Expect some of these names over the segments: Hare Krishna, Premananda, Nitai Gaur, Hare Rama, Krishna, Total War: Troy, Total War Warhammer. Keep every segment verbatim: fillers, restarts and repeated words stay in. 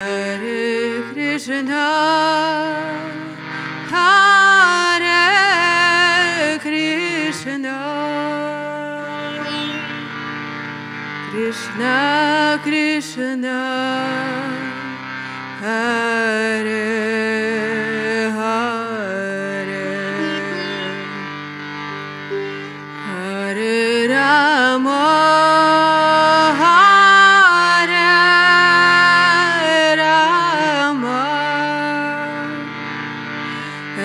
Hare Krishna, Hare Krishna, Krishna Krishna, Hare Hare, Hare Rama.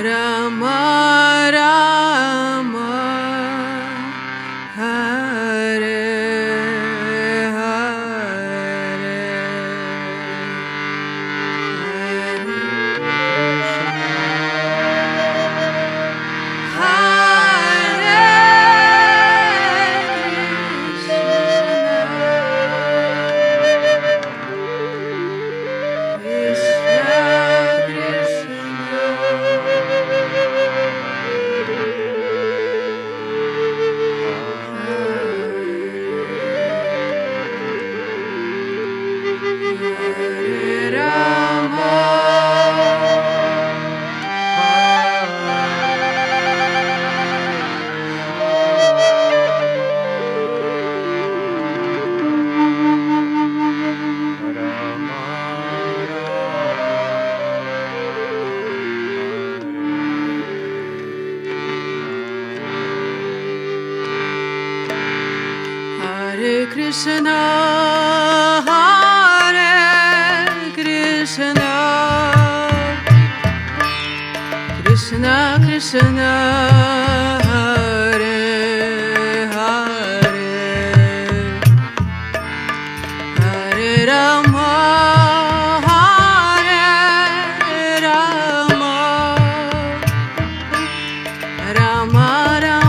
Rama, Rama, Hare, Hare, Hare Krishna, Krishna. Hare Rama, Hare Krishna, Krishna, Krishna, Hare, Hare, Hare Rama, Hare Rama, Rama, Rama,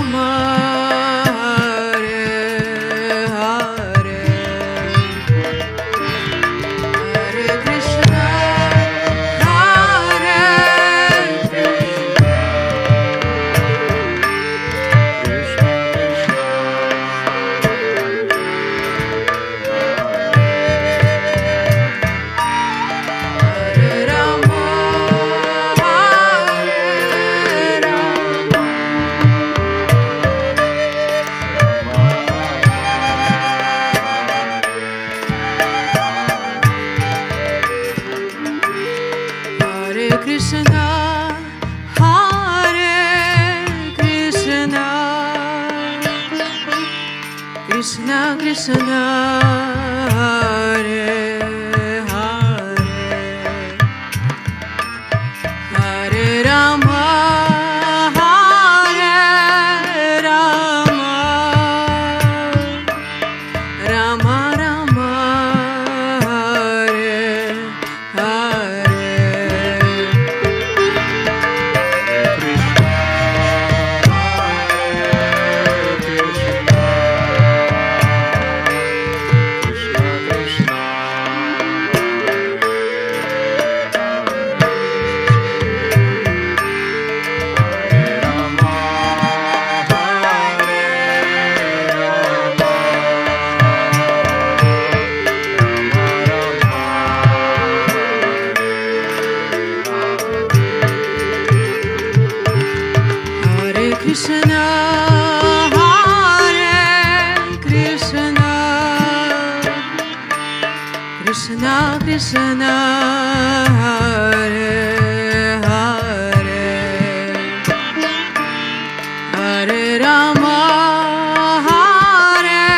Hare, Hare, Hare Krishna. Krishna, Hare Krishna, Krishna Krishna, Hare Hare, Hare Rama, Hare Rama, Rama. Krishna, Hare Krishna, Krishna Krishna, Hare Hare, Hare Rama, Hare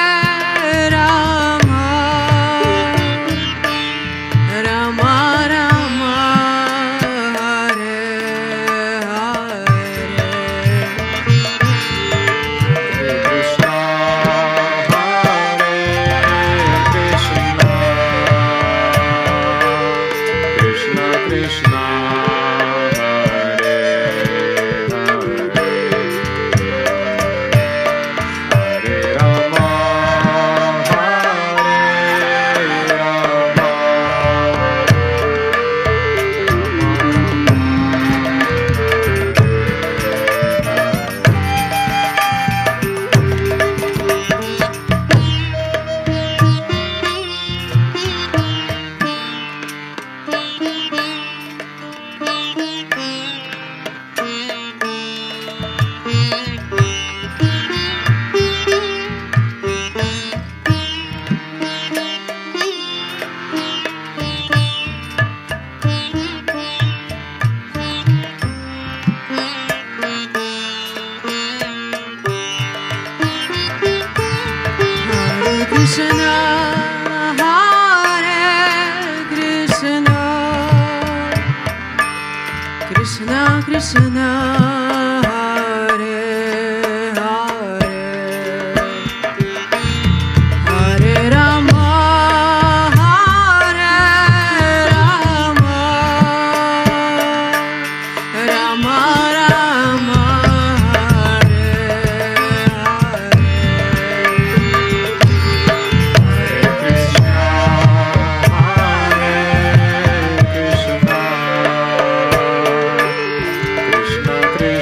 Rama, Rama. Krishna. Krishna, Krishna, Hare Hare, Hare Rama, Hare Rama, Rama Rama, Hare Hare, Hare Krishna, Hare Krishna, Krishna Krishna.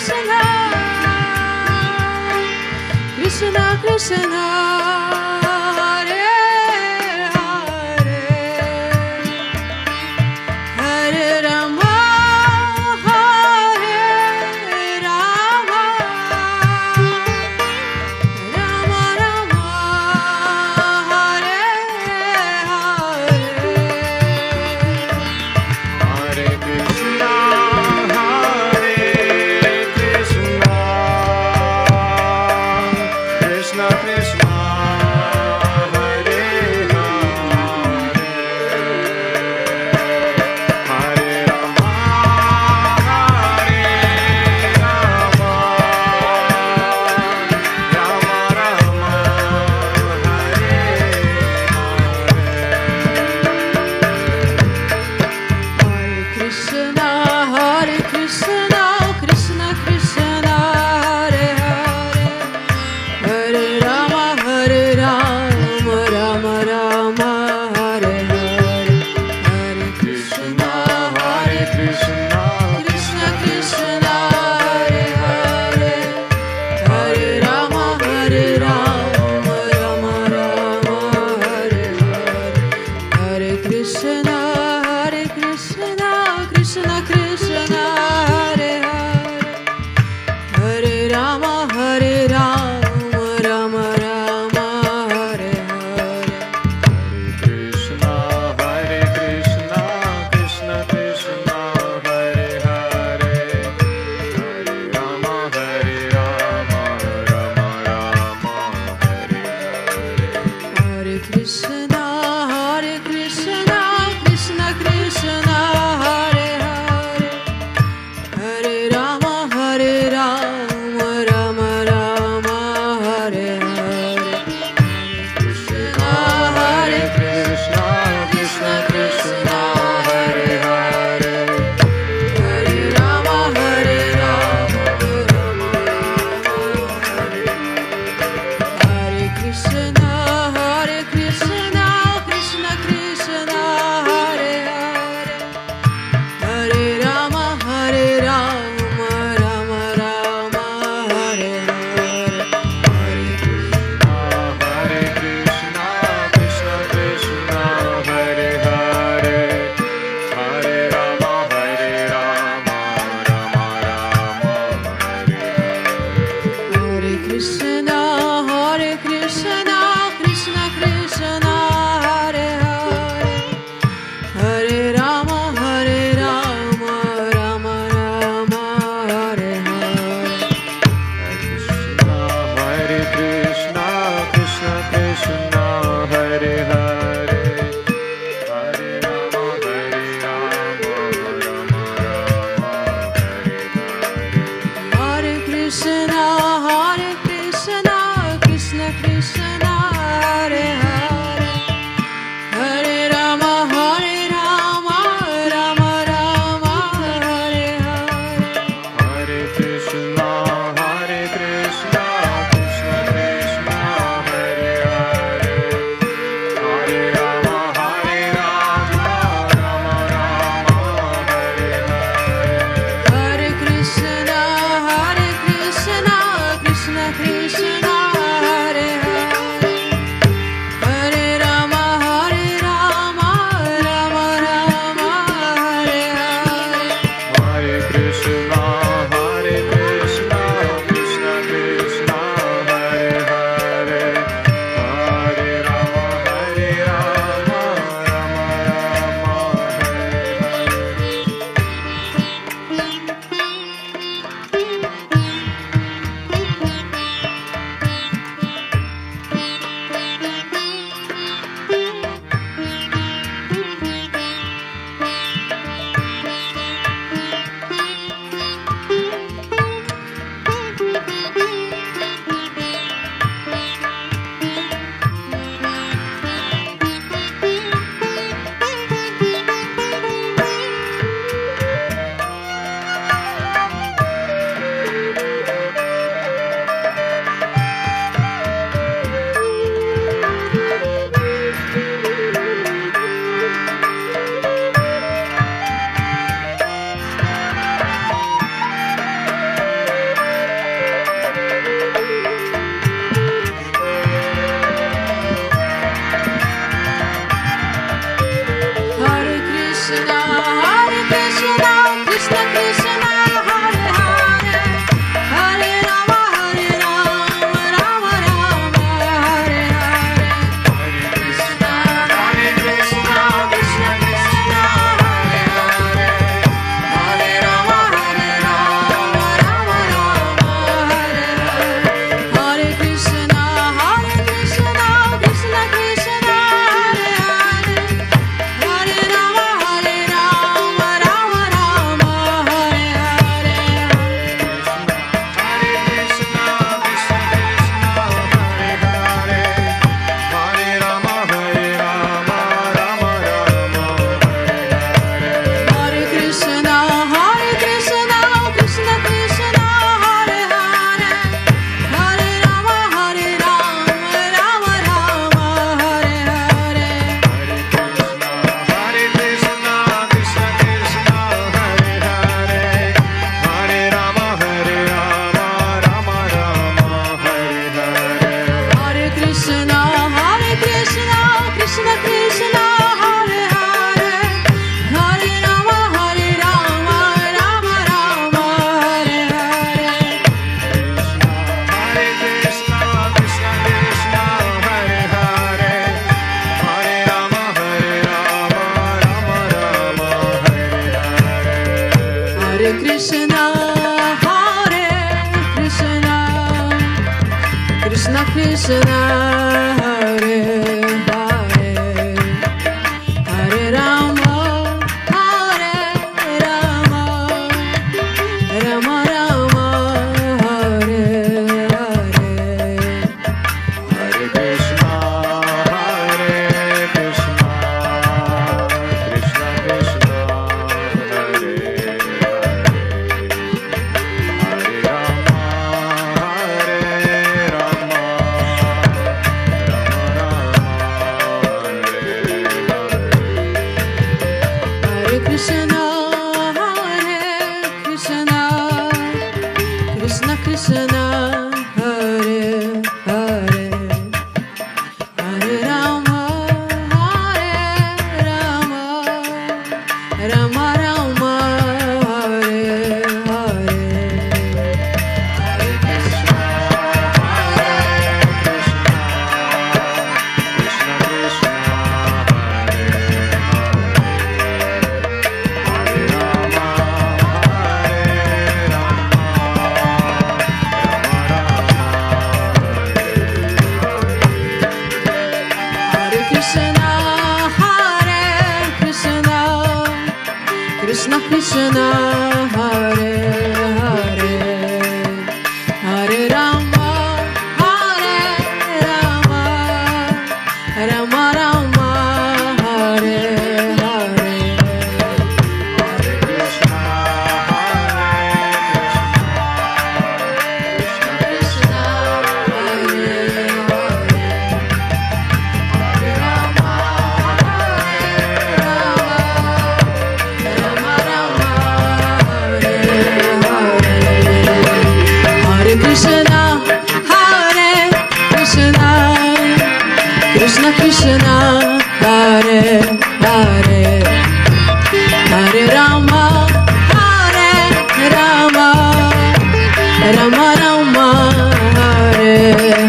Krishna, Krishna Krishna, Hare Hare, Hare Rama, Hare Rama, Rama Rama, Hare Hare, Hare Krishna. Krishna, Hare Krishna. Krishna, Hare Krishna, Hare Hare, Hare Rama, Hare Rama, Rama Rama, Hare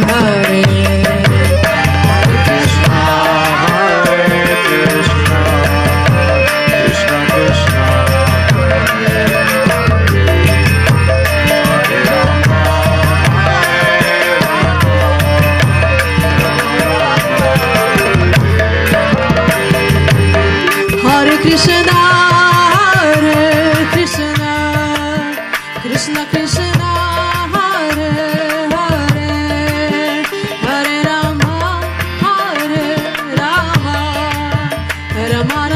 Hare. Hare Krishna, Hare Krishna, Krishna, Hare Hare, Hare Rama, Hare Rama.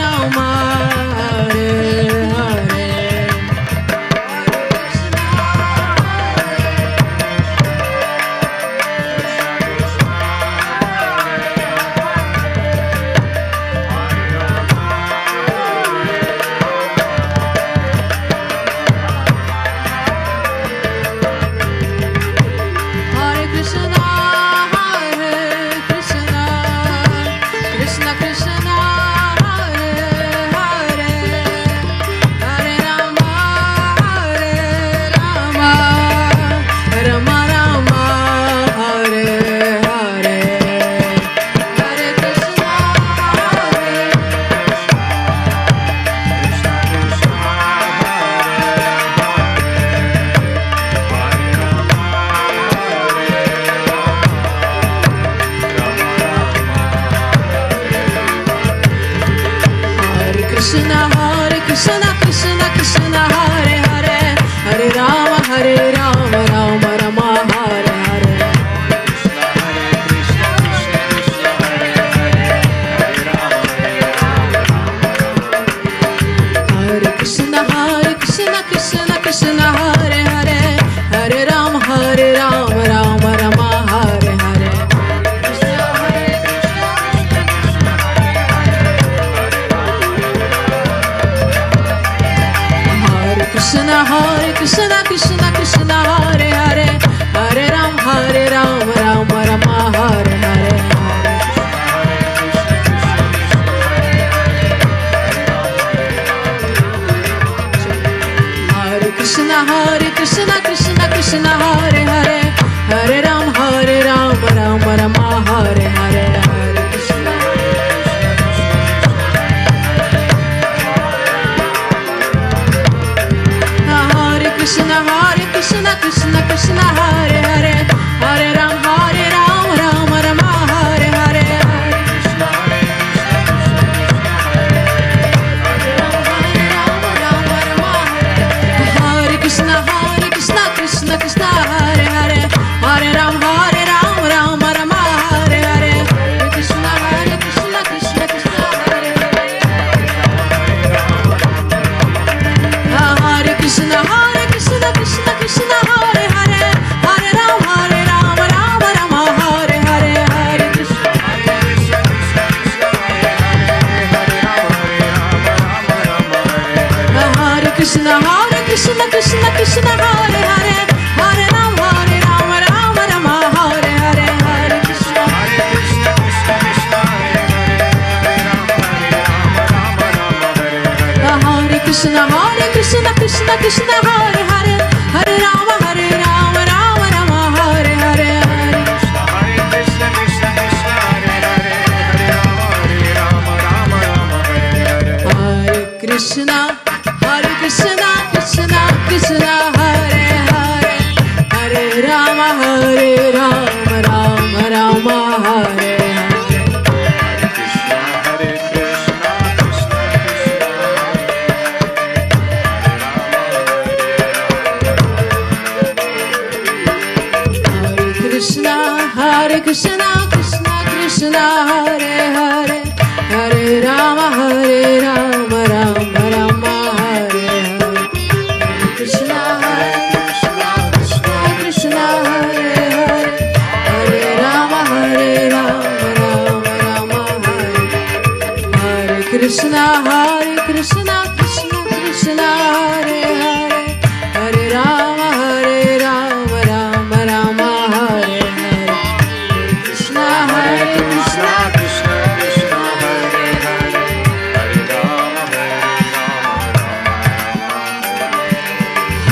Krishna, Hare Krishna, Krishna Krishna, Hare Hare, Hare Rama, Hare Rama, Rama Rama, Hare Hare. Hare Krishna, Hare Krishna, Krishna Krishna, Hare Hare. Krishna, Hare Krishna, Krishna Krishna, Hare Hare, Hare Rama, Hare Rama, Rama Rama, Hare Hare. Hare Krishna, Hare Krishna, Hare Rama. Krishna, Hare Krishna, Krishna Krishna, Hare Hare, Hare Rama, Hare Rama, Rama Rama, Hare Hare. Krishna, Hare Krishna, Krishna Krishna, Hare Hare, Hare Rama, Hare Rama. Hare Krishna, Hare Krishna, Krishna Krishna, Hare Hare, Hare Rama, Hare Rama, Rama Rama, Hare Hare. Krishna, Hare Krishna, Krishna Krishna, Hare Hare, Hare Rama, Hare Rama, Rama Rama, Hare Hare. Hare Krishna, Hare Krishna, Krishna Krishna, Hare Hare, Hare Rama, Hare Rama, Rama Rama, Hare Hare. Hare Krishna, Krishna, Hare Krishna, Krishna Krishna, Hare Hare, Hare Rama, Hare Rama, Krishna Krishna Hare Hare Hare Rama Hare Rama Rama Rama Hare Hare Hare Krishna Hare Krishna Krishna Krishna Hare Hare Hare Krishna Hare Krishna Krishna Krishna Hare Hare Hare Rama Hare Rama Rama Rama Hare Hare Hare Krishna Hare Krishna Krishna Krishna Hare Hare Hare Rama Rama Hare Krishna Hare Krishna Krishna Krishna Hare Hare Hare Rama Hare Rama Rama Rama Hare Hare Hare Krishna Hare Krishna Krishna Krishna Hare Hare Hare Krishna Hare Krishna Krishna Krishna Hare Hare Hare Rama Hare Rama Rama Rama Hare Hare Hare Krishna Hare Krishna Krishna Krishna Hare Hare Hare Rama Hare Rama Rama Rama Hare Hare Hare Krishna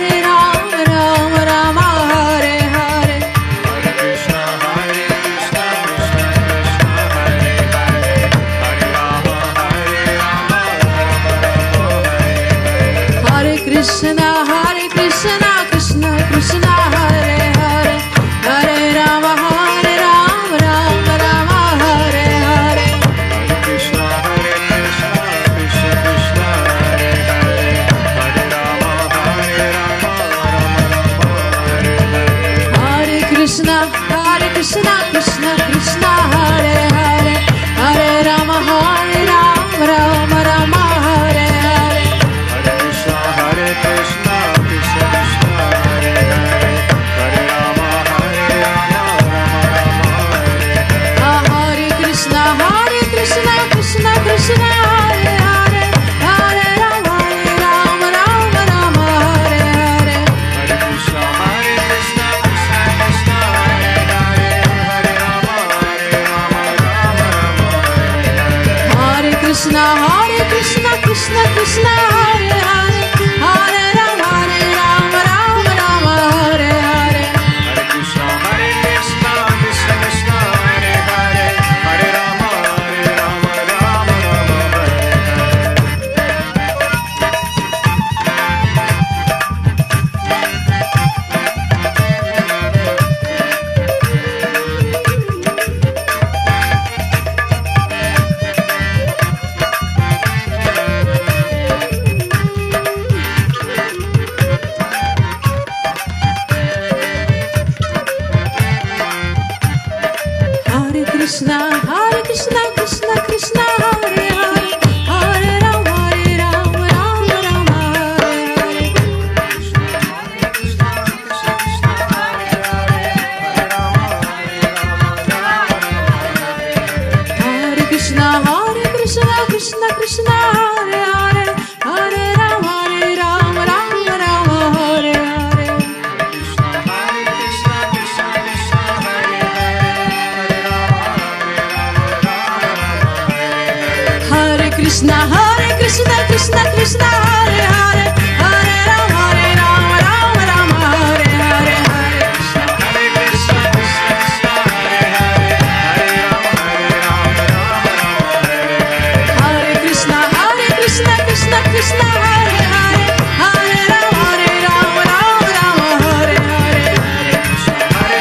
Hare Krishna Krishna Krishna Hare Hare Hare Rama Hare Rama Rama Rama Hare Hare Hare Krishna Hare Krishna Krishna Krishna Hare Krishna Hare Krishna Krishna Krishna Hare Hare Hare Rama Hare Rama Rama Rama Krishna Hare Krishna Krishna Krishna Hare Hare Hare Rama Hare Rama Rama Rama Hare Hare Krishna Hare Krishna Krishna Krishna Hare Hare Hare Rama Hare Rama Hare Krishna Hare Krishna Krishna Krishna Hare Hare Hare Rama Hare Rama Rama Rama Hare Krishna Hare Krishna Krishna Krishna Hare Hare Hare Rama Hare Rama Rama Rama Hare Hare Hare Krishna Hare Krishna Krishna Krishna Hare Hare Hare Rama Hare Rama Rama Rama Hare Hare Hare Krishna Hare Krishna Krishna Krishna Hare Hare Hare Rama Hare Rama Rama Rama Hare Hare Hare Krishna Hare Krishna Krishna Krishna Hare Hare Hare Rama Hare Rama Rama Rama Hare Hare Hare Krishna Hare Krishna Krishna Krishna Hare Hare Hare Rama Hare Rama Rama Rama Hare Hare Hare Krishna Hare Krishna Krishna Krishna Hare Hare Hare Rama Hare Rama Rama Rama Hare Hare Hare Krishna Hare Krishna Krishna Krishna Hare Hare Hare Rama Hare Rama Rama Rama Hare Hare Hare Krishna Hare Krishna Krishna Krishna Hare Hare Hare Rama Hare Rama Rama Rama Hare Hare Krishna Hare Krishna Krishna Krishna Hare Hare Hare Rama Hare Rama Rama Rama Hare Hare Hare Krishna Krishna Krishna Hare Hare Hare Rama Hare Rama Rama Hare Hare Hare Krishna Hare Krishna Krishna Krishna Hare Hare Hare Rama Hare Rama Rama Rama Hare Hare Hare Krishna Hare Krishna Krishna Krishna Hare Hare Hare Krishna Hare Krishna Krishna Krishna Hare Hare Hare Rama Hare Rama Rama Rama Hare Hare Hare Krishna Hare Krishna Krishna Krishna Hare Hare Hare Rama Hare Rama Rama Rama Hare Hare Hare Krishna Hare Krishna Krishna Krishna Hare Hare Hare Rama Hare Rama Rama Rama Hare Hare Hare Krishna Hare Krishna Krishna Krishna Hare Hare Hare Rama Hare Rama Rama Rama Hare Hare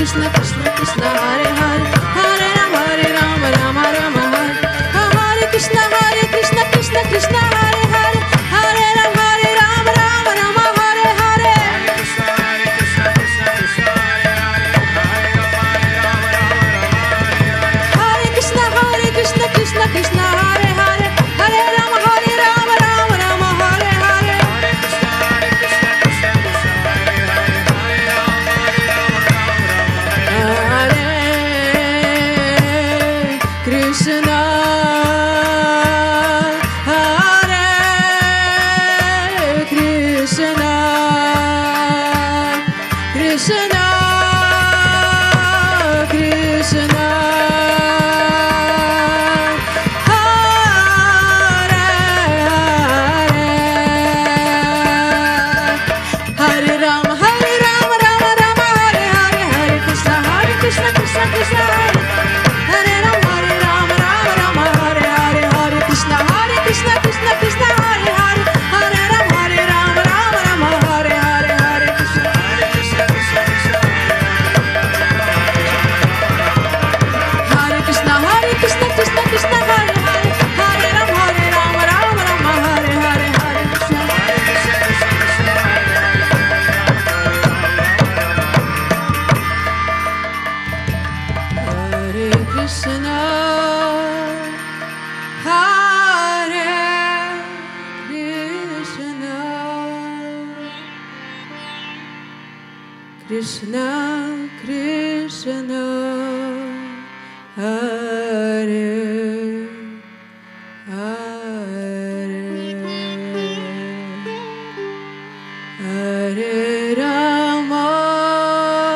Krishna, Krishna, Krishna, Hare Hare, Hare Rama, Hare Rama, Rama Rama, Hare Hare, Krishna, Hare Krishna, Krishna, Krishna, Hare Hare, Hare Rama, Hare Rama, Rama Rama, Hare Hare. Hare Krishna, Hare Krishna, Krishna Krishna, Hare Hare, Hare Rama, Hare Rama, Rama Rama, Hare Hare. Hare Krishna, Hare Krishna, Krishna Krishna, Hare Hare, Hare Rama, Hare Rama, Rama Rama, Hare Hare. Hare Krishna, Hare Krishna, Krishna Krishna, Hare Hare, Hare Rama, Hare Rama, Rama Rama, Hare Hare. Krishna, Hare Krishna, Krishna, Krishna, Hare Hare, Hare Rama, Hare Rama, Rama Rama, Hare Hare, Hare Krishna, Hare Krishna, Krishna Krishna, Hare Hare. Krishna, Krishna, Krishna, Hare Hare, Hare Rama, Hare Rama, Rama Rama, Hare Hare, Hare Krishna,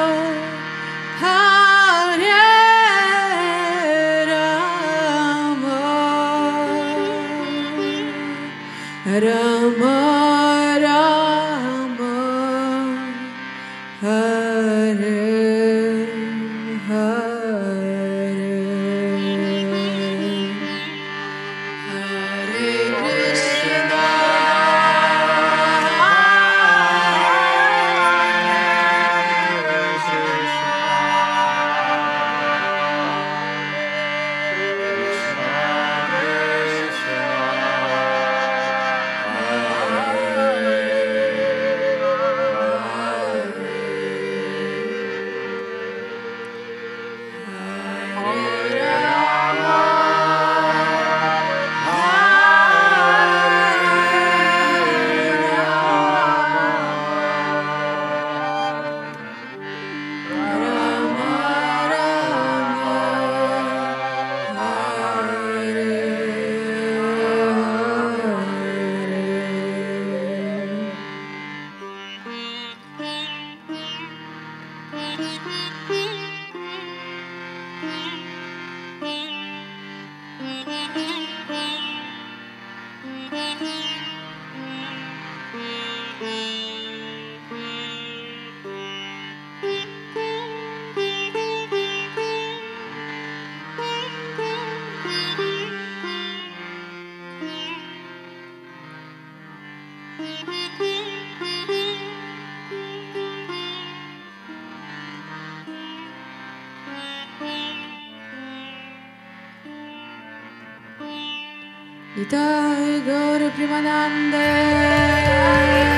Hare Krishna, Krishna Krishna, Hare Krishna, Hare Krishna, Krishna Krishna, Hare Hare, Hare Rama, Hare Rama, Rama Rama, Hare Hare, Hare Krishna, Hare Krishna, Krishna Krishna, Hare Hare, Hare Krishna, Hare. Krishna, Krishna, Hare Hare, Hare Rama, Hare Rama, Rama. Nitai Gaur Premanande.